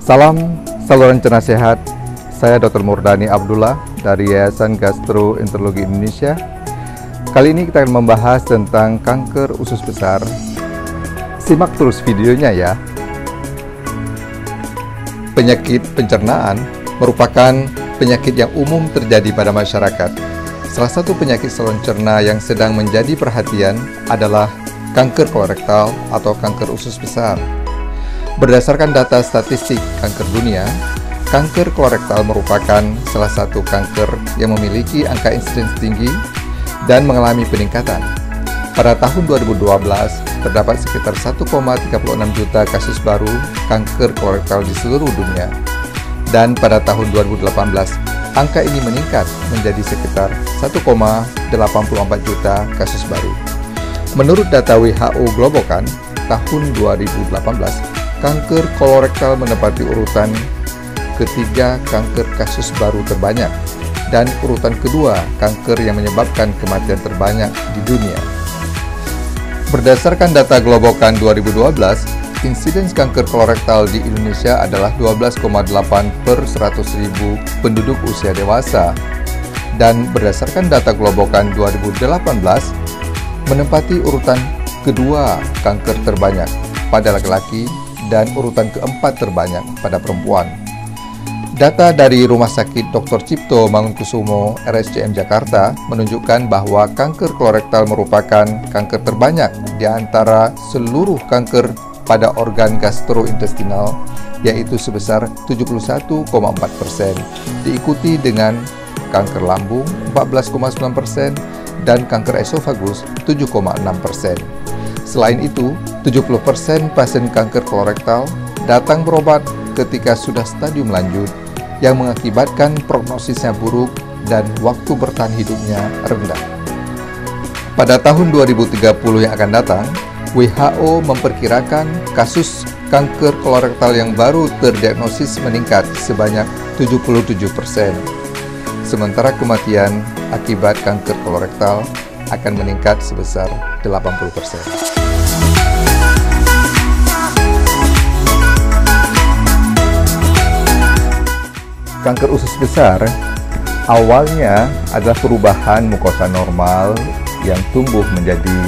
Salam saluran cerna sehat. Saya Dr. Murdani Abdullah dari Yayasan Gastroenterologi Indonesia. Kali ini kita akan membahas tentang kanker usus besar. Simak terus videonya ya. Penyakit pencernaan merupakan penyakit yang umum terjadi pada masyarakat. Salah satu penyakit saluran cerna yang sedang menjadi perhatian adalah kanker kolorektal atau kanker usus besar. Berdasarkan data statistik kanker dunia, kanker kolorektal merupakan salah satu kanker yang memiliki angka insidens tinggi dan mengalami peningkatan. Pada tahun 2012, terdapat sekitar 1,36 juta kasus baru kanker kolorektal di seluruh dunia. Dan pada tahun 2018, angka ini meningkat menjadi sekitar 1,84 juta kasus baru. Menurut data WHO Globocan, tahun 2018, kanker kolorektal menempati urutan ketiga kanker kasus baru terbanyak dan urutan kedua kanker yang menyebabkan kematian terbanyak di dunia. Berdasarkan data Globocan 2012, insidens kanker kolorektal di Indonesia adalah 12,8/100.000 penduduk usia dewasa. Dan berdasarkan data Globocan 2018, menempati urutan kedua kanker terbanyak pada laki-laki dan urutan keempat terbanyak pada perempuan. Data dari Rumah Sakit Dr. Cipto Mangunkusumo, RSCM Jakarta menunjukkan bahwa kanker kolorektal merupakan kanker terbanyak di antara seluruh kanker pada organ gastrointestinal, yaitu sebesar 71,4%, diikuti dengan kanker lambung 14,9% dan kanker esofagus 7,6%. Selain itu, 70% pasien kanker kolorektal datang berobat ketika sudah stadium lanjut yang mengakibatkan prognosisnya buruk dan waktu bertahan hidupnya rendah. Pada tahun 2030 yang akan datang, WHO memperkirakan kasus kanker kolorektal yang baru terdiagnosis meningkat sebanyak 77%. Sementara kematian akibat kanker kolorektal akan meningkat sebesar 80%. Kanker usus besar awalnya adalah perubahan mukosa normal yang tumbuh menjadi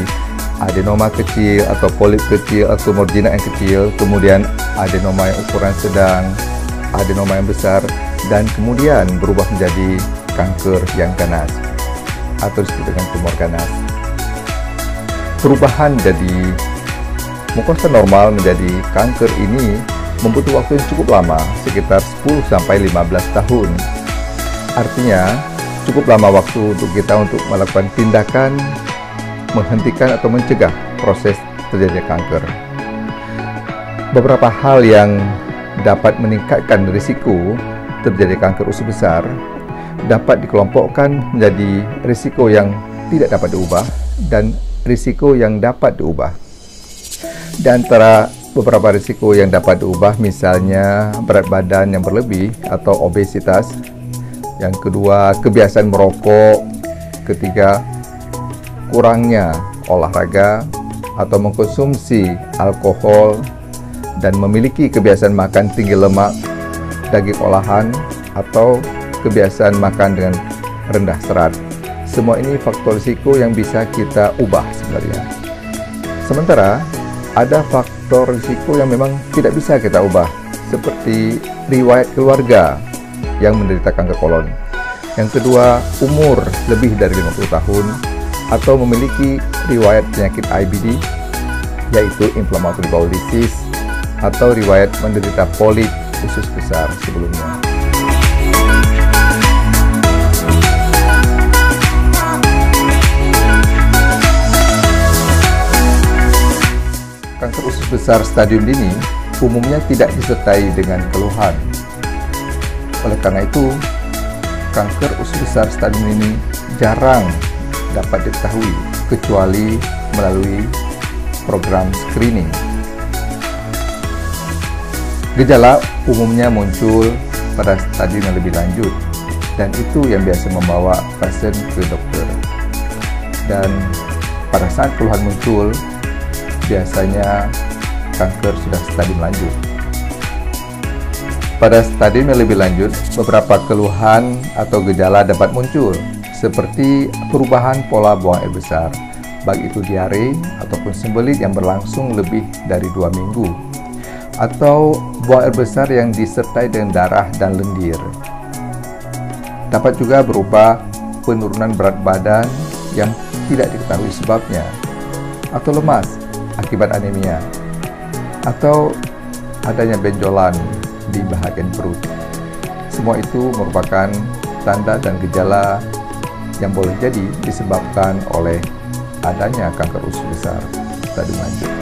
adenoma kecil atau polip kecil atau tumor jinak yang kecil, kemudian adenoma yang ukuran sedang, adenoma yang besar, dan kemudian berubah menjadi kanker yang ganas atau disebut dengan tumor ganas. Perubahan dari mukosa normal menjadi kanker ini membutuhkan waktu yang cukup lama, sekitar 10-15 tahun. Artinya, cukup lama waktu untuk kita untuk melakukan tindakan menghentikan atau mencegah proses terjadinya kanker. Beberapa hal yang dapat meningkatkan risiko terjadi kanker usus besar dapat dikelompokkan menjadi risiko yang tidak dapat diubah dan risiko yang dapat diubah. Di antara beberapa risiko yang dapat diubah, misalnya berat badan yang berlebih atau obesitas, yang kedua kebiasaan merokok, ketiga kurangnya olahraga atau mengkonsumsi alkohol, dan memiliki kebiasaan makan tinggi lemak, daging olahan, atau kebiasaan makan dengan rendah serat. Semua ini faktor risiko yang bisa kita ubah sebenarnya. Sementara ada faktor risiko yang memang tidak bisa kita ubah, seperti riwayat keluarga yang menderita kanker kolon, yang kedua umur lebih dari 50 tahun atau memiliki riwayat penyakit IBD, yaitu inflammatory bowel disease, atau riwayat menderita polip usus besar sebelumnya. Kanker usus besar stadium dini umumnya tidak disertai dengan keluhan. Oleh karena itu, kanker usus besar stadium dini jarang dapat diketahui kecuali melalui program screening. Gejala umumnya muncul pada stadium yang lebih lanjut dan itu yang biasa membawa pasien ke dokter. dan pada saat keluhan muncul, biasanya kanker sudah stadium lanjut. Pada stadium yang lebih lanjut, beberapa keluhan atau gejala dapat muncul, seperti perubahan pola buang air besar, baik itu diare ataupun sembelit yang berlangsung lebih dari 2 minggu, atau buang air besar yang disertai dengan darah dan lendir. Dapat juga berupa penurunan berat badan yang tidak diketahui sebabnya, atau lemas akibat anemia, atau adanya benjolan di bagian perut. Semua itu merupakan tanda dan gejala yang boleh jadi disebabkan oleh adanya kanker usus besar stadium lanjut.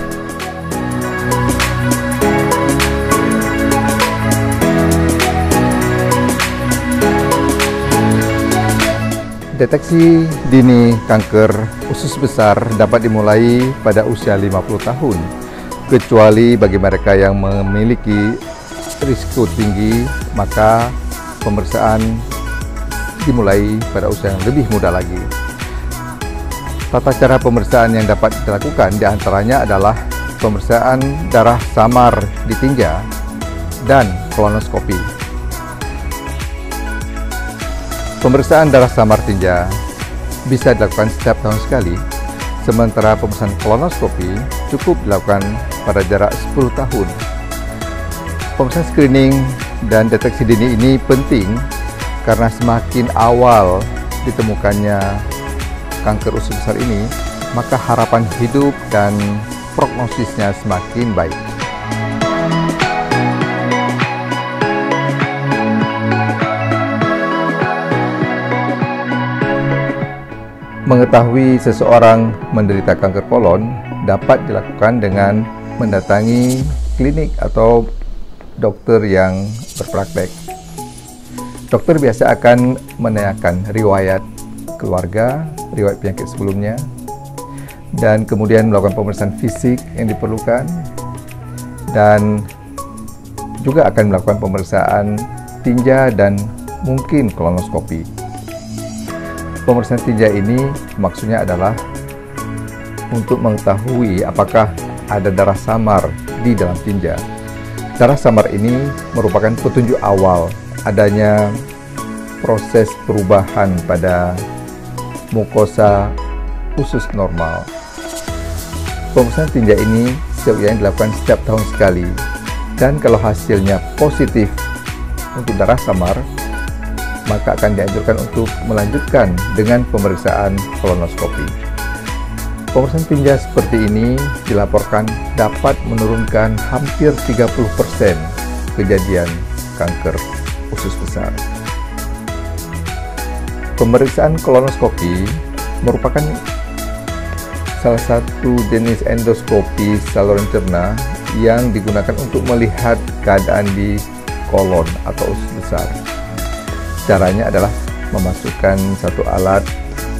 Deteksi dini kanker usus besar dapat dimulai pada usia 50 tahun, kecuali bagi mereka yang memiliki risiko tinggi, maka pemeriksaan dimulai pada usia yang lebih muda lagi. Tata cara pemeriksaan yang dapat dilakukan diantaranya adalah pemeriksaan darah samar di tinja dan kolonoskopi. Pemeriksaan darah samar tinja bisa dilakukan setiap tahun sekali, sementara pemeriksaan kolonoskopi cukup dilakukan pada jarak 10 tahun. Pemeriksaan screening dan deteksi dini ini penting karena semakin awal ditemukannya kanker usus besar ini, maka harapan hidup dan prognosisnya semakin baik. Mengetahui seseorang menderita kanker kolon dapat dilakukan dengan mendatangi klinik atau dokter yang berpraktek. Dokter biasa akan menanyakan riwayat keluarga, riwayat penyakit sebelumnya, dan kemudian melakukan pemeriksaan fisik yang diperlukan, dan juga akan melakukan pemeriksaan tinja dan mungkin kolonoskopi. Pemeriksaan tinja ini maksudnya adalah untuk mengetahui apakah ada darah samar di dalam tinja. Darah samar ini merupakan petunjuk awal adanya proses perubahan pada mukosa usus normal. Pemeriksaan tinja ini seyogianya dilakukan setiap tahun sekali, dan kalau hasilnya positif untuk darah samar, maka akan dianjurkan untuk melanjutkan dengan pemeriksaan kolonoskopi. Pemeriksaan tinja seperti ini dilaporkan dapat menurunkan hampir 30% kejadian kanker usus besar. Pemeriksaan kolonoskopi merupakan salah satu jenis endoskopi saluran cerna yang digunakan untuk melihat keadaan di kolon atau usus besar. Caranya adalah memasukkan satu alat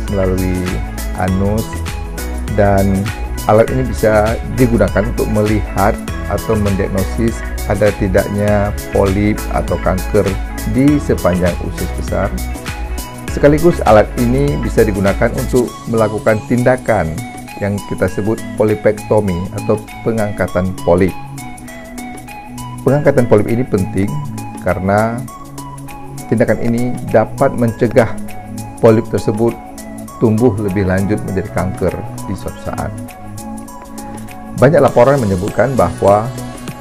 melalui anus, dan alat ini bisa digunakan untuk melihat atau mendiagnosis ada tidaknya polip atau kanker di sepanjang usus besar. Sekaligus alat ini bisa digunakan untuk melakukan tindakan yang kita sebut polipektomi atau pengangkatan polip. Pengangkatan polip ini penting karena tindakan ini dapat mencegah polip tersebut tumbuh lebih lanjut menjadi kanker di suatu saat. Banyak laporan menyebutkan bahwa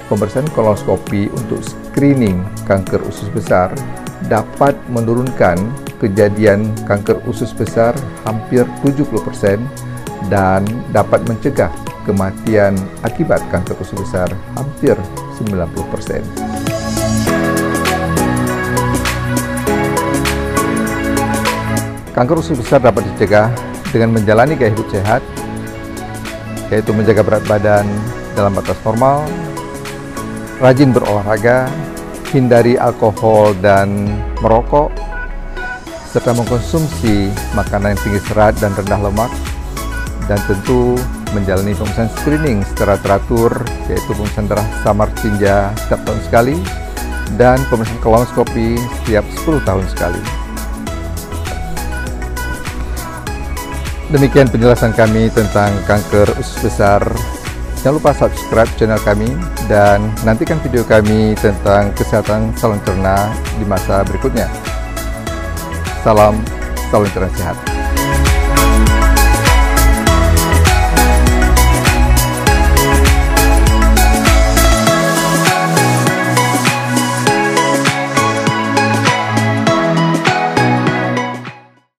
pemeriksaan kolonoskopi untuk screening kanker usus besar dapat menurunkan kejadian kanker usus besar hampir 70% dan dapat mencegah kematian akibat kanker usus besar hampir 90%. Kanker usus besar dapat dicegah dengan menjalani gaya hidup sehat, yaitu menjaga berat badan dalam batas normal, rajin berolahraga, hindari alkohol dan merokok, serta mengkonsumsi makanan yang tinggi serat dan rendah lemak, dan tentu menjalani pemeriksaan screening secara teratur, yaitu pemeriksaan darah samar tinja setiap tahun sekali dan pemeriksaan kolonoskopi setiap 10 tahun sekali. Demikian penjelasan kami tentang kanker usus besar. Jangan lupa subscribe channel kami dan nantikan video kami tentang kesehatan saluran cerna di masa berikutnya. Salam saluran cerna sehat.